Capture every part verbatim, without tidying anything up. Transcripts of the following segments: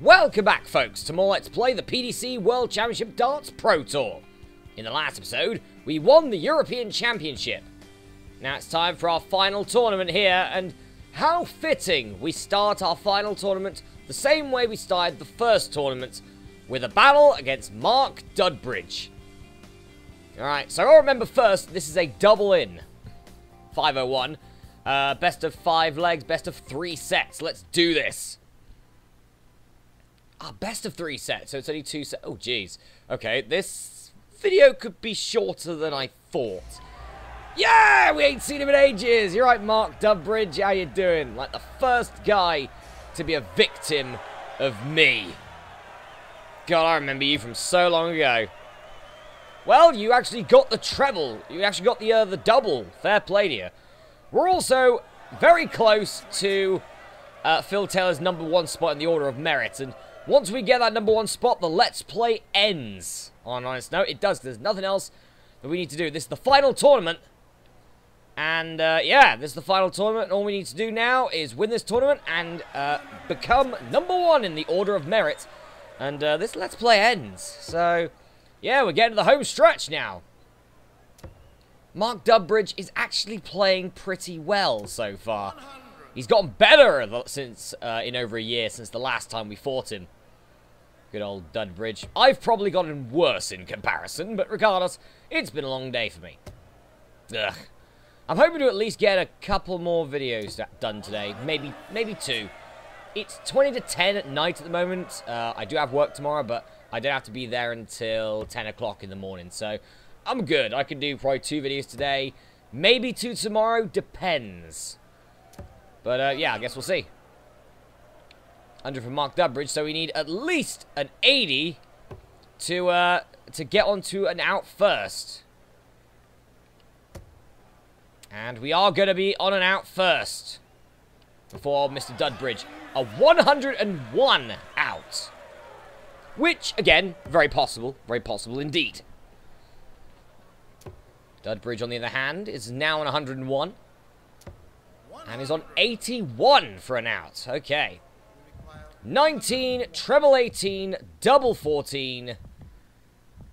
Welcome back, folks, to more Let's Play the P D C World Championship Darts Pro Tour. In the last episode, we won the European Championship. Now it's time for our final tournament here, and how fitting we start our final tournament the same way we started the first tournament, with a battle against Mark Dudbridge. Alright, so I'll remember first, this is a double in. five oh one. Uh, best of five legs, best of three sets. Let's do this. Ah, best of three sets, so it's only two sets. Oh, jeez. Okay, this video could be shorter than I thought. Yeah, we ain't seen him in ages. You're right, Mark Dudbridge. How you doing? Like the first guy to be a victim of me. God, I remember you from so long ago. Well, you actually got the treble. You actually got the uh, the double. Fair play to you. We're also very close to uh, Phil Taylor's number one spot in the Order of Merit, and once we get that number one spot, the Let's Play ends. On an honest note, it does. There's nothing else that we need to do. This is the final tournament, and uh, yeah, this is the final tournament, and all we need to do now is win this tournament and uh, become number one in the Order of Merit, and uh, this Let's Play ends. So, yeah, we're getting to the home stretch now. Mark Dudbridge is actually playing pretty well so far. He's gotten better since uh, in over a year since the last time we fought him. Good old Dudbridge. I've probably gotten worse in comparison, but regardless, it's been a long day for me. Ugh. I'm hoping to at least get a couple more videos done today. Maybe, maybe two. It's twenty to ten at night at the moment. Uh, I do have work tomorrow, but I don't have to be there until ten o'clock in the morning, so I'm good. I can do probably two videos today, maybe two tomorrow, depends. But, uh, yeah, I guess we'll see. one hundred from Mark Dudbridge, so we need at least an eighty to, uh, to get onto an out first. And we are going to be on an out first before Mister Dudbridge. A one hundred and one out. Which, again, very possible. Very possible indeed. Dudbridge, on the other hand, is now on one hundred and one. And is on eighty-one for an out. Okay. nineteen, treble eighteen, double fourteen.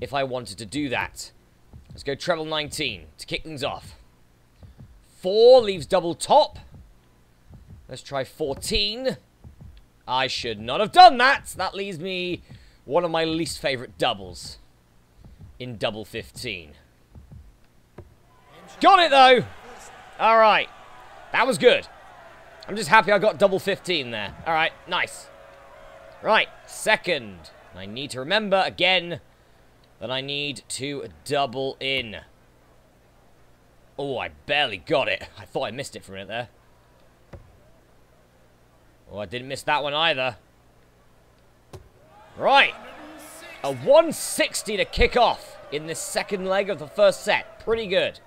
If I wanted to do that. Let's go treble nineteen to kick things off. four leaves double top. Let's try fourteen. I should not have done that. That leaves me one of my least favourite doubles. In double fifteen. Got it though. Alright. That was good. I'm just happy I got double fifteen there. All right, nice. Right, second. I need to remember again that I need to double in. Oh, I barely got it. I thought I missed it for a minute there. Oh, I didn't miss that one either. Right. A one sixty to kick off in this second leg of the first set. Pretty good.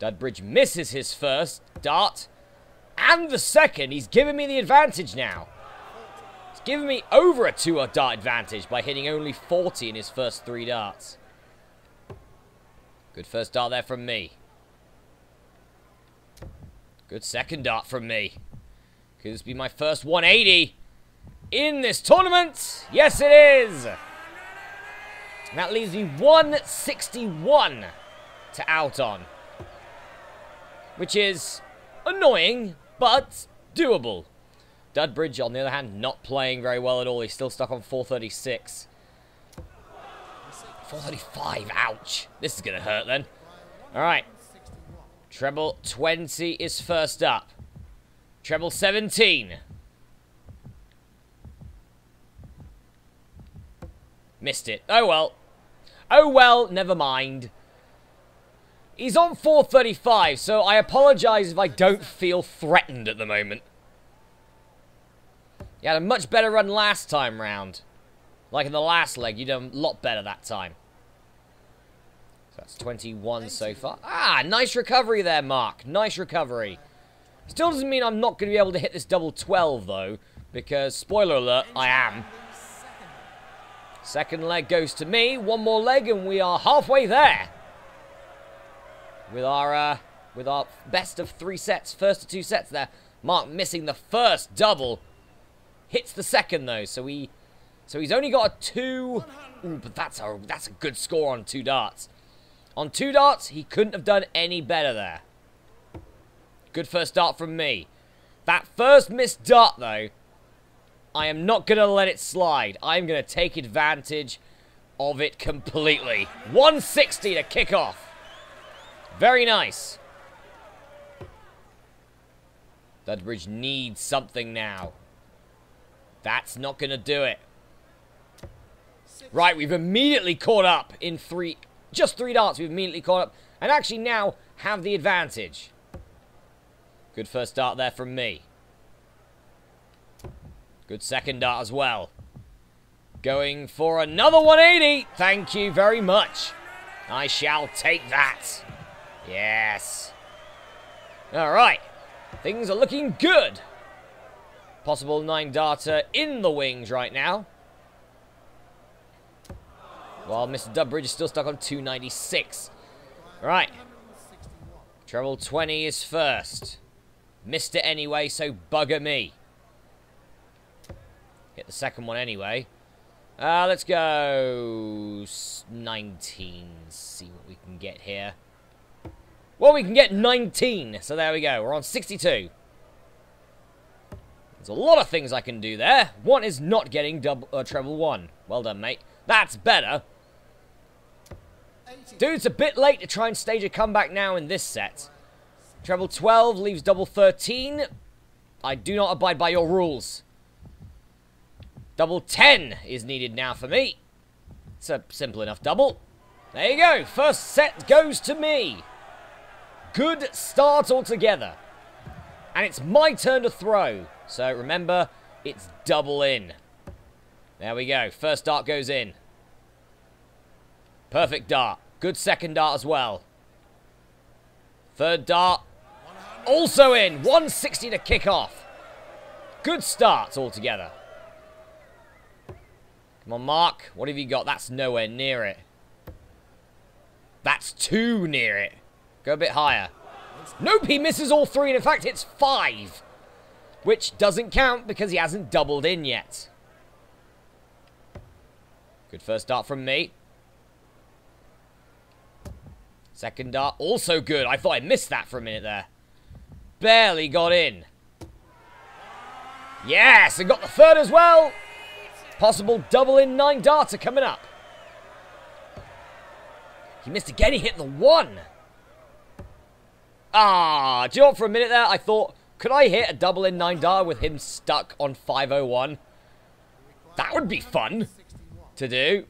Dudbridge misses his first dart, and the second. He's giving me the advantage now. He's giving me over a two-dart advantage by hitting only forty in his first three darts. Good first dart there from me. Good second dart from me. Could this be my first one eighty in this tournament? Yes, it is. And that leaves me one sixty-one to out on. Which is annoying, but doable. Dudbridge, on the other hand, not playing very well at all. He's still stuck on four thirty-six. four thirty-five, ouch. This is going to hurt then. All right. Treble twenty is first up. Treble seventeen. Missed it. Oh, well. Oh, well, never mind. He's on four thirty-five, so I apologise if I don't feel threatened at the moment. He had a much better run last time round. Like in the last leg, you done a lot better that time. So that's twenty-one so far. Ah, nice recovery there, Mark. Nice recovery. Still doesn't mean I'm not going to be able to hit this double twelve, though. Because, spoiler alert, I am. Second leg goes to me. One more leg and we are halfway there. With our, uh, with our best of three sets, first of two sets there. Mark missing the first double. Hits the second though, so he so he's only got a two. Ooh, but that's a that's a good score on two darts. On two darts, he couldn't have done any better there. Good first dart from me. That first missed dart though, I am not gonna let it slide. I'm gonna take advantage of it completely. one sixty to kick off. Very nice. Dudbridge needs something now. That's not going to do it. Right, we've immediately caught up in three... Just three darts, we've immediately caught up. And actually now have the advantage. Good first dart there from me. Good second dart as well. Going for another one eighty. Thank you very much. I shall take that. Yes. All right. Things are looking good. Possible nine darter in the wings right now. While Mister Dudbridge is still stuck on two ninety-six. Right. Treble twenty is first. Missed it anyway, so bugger me. Hit the second one anyway. Uh, let's go nineteen. See what we can get here. Well, we can get nineteen. So there we go. We're on sixty-two. There's a lot of things I can do there. One is not getting double, uh, treble one. Well done, mate. That's better. Dude's a bit late to try and stage a comeback now in this set. Treble twelve leaves double thirteen. I do not abide by your rules. Double ten is needed now for me. It's a simple enough double. There you go. First set goes to me. Good start altogether. And it's my turn to throw. So remember, it's double in. There we go. First dart goes in. Perfect dart. Good second dart as well. Third dart. Also in. one sixty to kick off. Good starts altogether. Come on, Mark. What have you got? That's nowhere near it. That's too near it. Go a bit higher. Nope, he misses all three, and in fact, it's five. Which doesn't count because he hasn't doubled in yet. Good first dart from me. Second dart, also good. I thought I missed that for a minute there. Barely got in. Yes, and got the third as well. Possible double in nine darter coming up. He missed again. He hit the one. Ah, do you know what? For a minute there, I thought, could I hit a double in nine dar with him stuck on five oh one? That would be fun to do.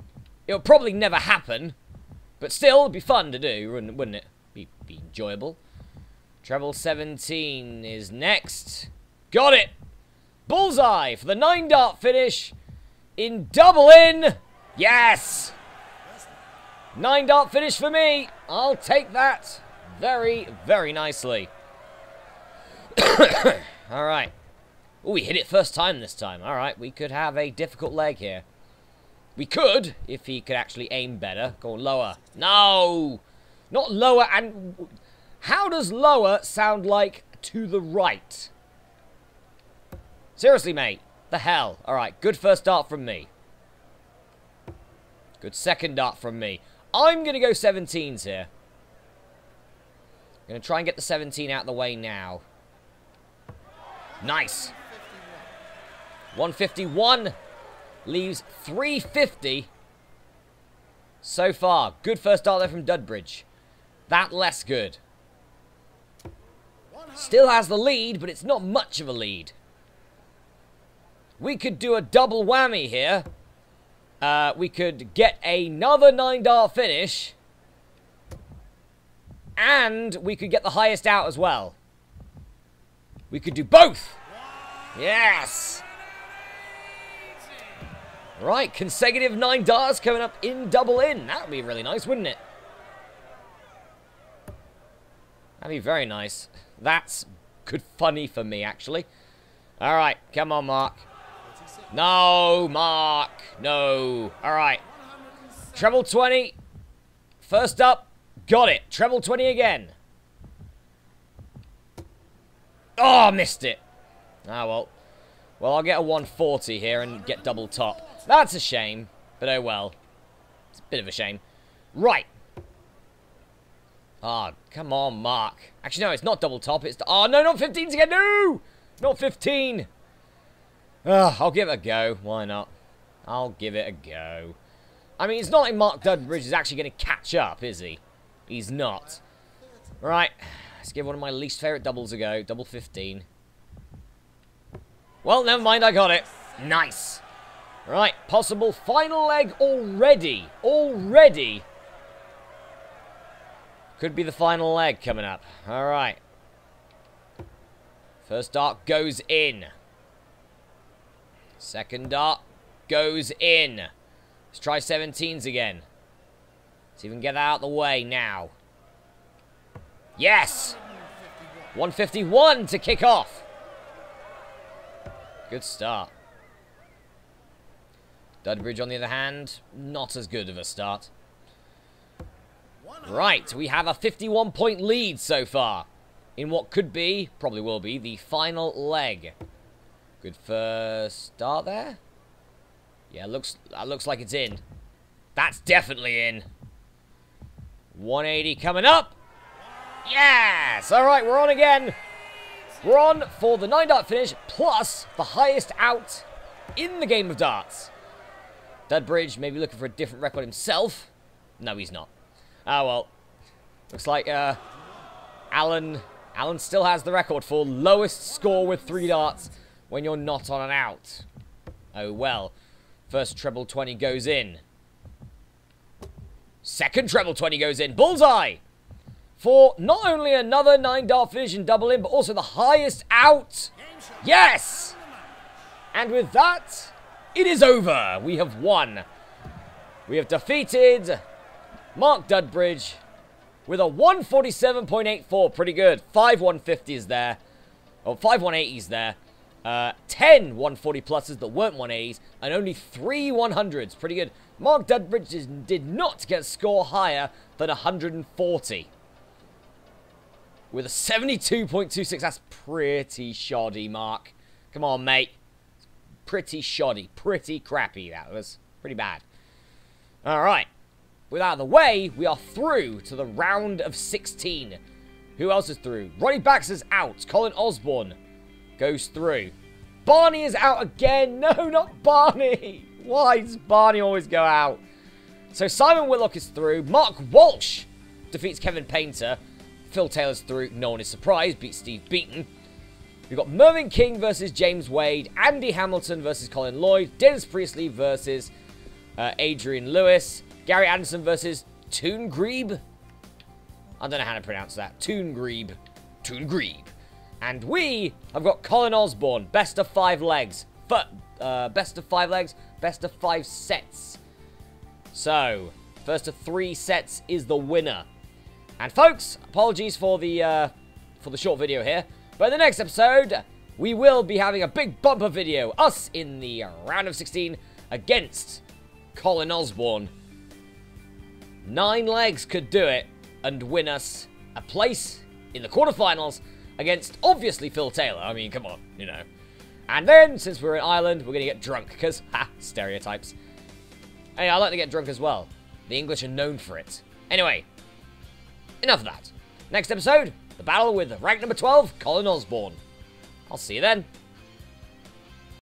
It'll probably never happen, but still, it'd be fun to do, wouldn't it? Be, be enjoyable. Treble seventeen is next. Got it. Bullseye for the nine dart finish. In double in. Yes. Nine dart finish for me. I'll take that very, very nicely. All right. Oh, we hit it first time this time. All right, we could have a difficult leg here. We could, if he could actually aim better. Go on, lower. No. Not lower. And how does lower sound like to the right? Seriously, mate. The hell. Alright, good first dart from me. Good second dart from me. I'm going to go seventeens here. I'm going to try and get the seventeen out of the way now. Nice. one fifty-one leaves three fifty so far. Good first dart there from Dudbridge. That less good. Still has the lead, but it's not much of a lead. We could do a double whammy here. Uh, we could get another nine-dart finish. And we could get the highest out as well. We could do both. Yes. Right, consecutive nine darts coming up in double in. That would be really nice, wouldn't it? That'd be very nice. That's good funny for me, actually. All right, come on, Mark. No, Mark. No. All right. Treble twenty. First up. Got it. Treble twenty again. Oh, missed it. Ah, well. Well, I'll get a one forty here and get double top. That's a shame, but oh well. It's a bit of a shame. Right. Ah, oh, come on, Mark. Actually, no, it's not double top. It's... Oh, no, not fifteens again. No! Not fifteen. Ugh, I'll give it a go. Why not? I'll give it a go. I mean, it's not like Mark Dudbridge is actually going to catch up, is he? He's not. Right. Let's give one of my least favourite doubles a go. Double fifteen. Well, never mind. I got it. Nice. Right. Possible final leg already. Already. Could be the final leg coming up. All right. First dart goes in. Second dart goes in. Let's try seventeens again. Let's even get that out of the way now. Yes! one fifty-one to kick off. Good start. Dudbridge, on the other hand, not as good of a start. Right, we have a fifty-one point lead so far in what could be, probably will be, the final leg. Good first start there. Yeah, looks that looks like it's in. That's definitely in. one eighty coming up. Yes! All right, we're on again. We're on for the nine-dart finish, plus the highest out in the game of darts. Dudbridge may be looking for a different record himself. No, he's not. Ah, well. Looks like uh, Alan, Alan still has the record for lowest score with three darts when you're not on an out. Oh, well. First treble twenty goes in. Second treble twenty goes in. Bullseye! For not only another nine-dart finish and double in, but also the highest out. Yes! And with that, it is over. We have won. We have defeated Mark Dudbridge with a one forty-seven point eight four. Pretty good. Five one fifties there. Or five one eighties there. Uh, ten one forty pluses that weren't one eighties. And only three one hundreds. Pretty good. Mark Dudbridge did not get a score higher than one forty. With a seventy-two point two six, that's pretty shoddy, Mark. Come on, mate. Pretty shoddy. Pretty crappy, that was. Pretty bad. All right. With out of the way, we are through to the round of sixteen. Who else is through? Ronnie Baxter's out. Colin Osborne goes through. Barney is out again. No, not Barney. Why does Barney always go out? So Simon Whitlock is through. Mark Walsh defeats Kevin Painter. Phil Taylor's through, no one is surprised, beats Steve Beaton. We've got Mervyn King versus James Wade, Andy Hamilton versus Colin Lloyd, Dennis Priestley versus uh, Adrian Lewis, Gary Anderson versus Toon Grebe. I don't know how to pronounce that. Toon Grebe. Toon Grebe. And we have got Colin Osborne, best of five legs. But, uh, best of five legs, best of five sets. So, first of three sets is the winner. And folks, apologies for the uh, for the short video here, but in the next episode, we will be having a big bumper video. Us in the round of sixteen against Colin Osborne. Nine legs could do it and win us a place in the quarterfinals against, obviously, Phil Taylor. I mean, come on, you know. And then, since we're in Ireland, we're going to get drunk, because, ha, stereotypes. Anyway, I like to get drunk as well. The English are known for it. Anyway. Enough of that. Next episode, the battle with rank number twelve, Colin Osborne. I'll see you then.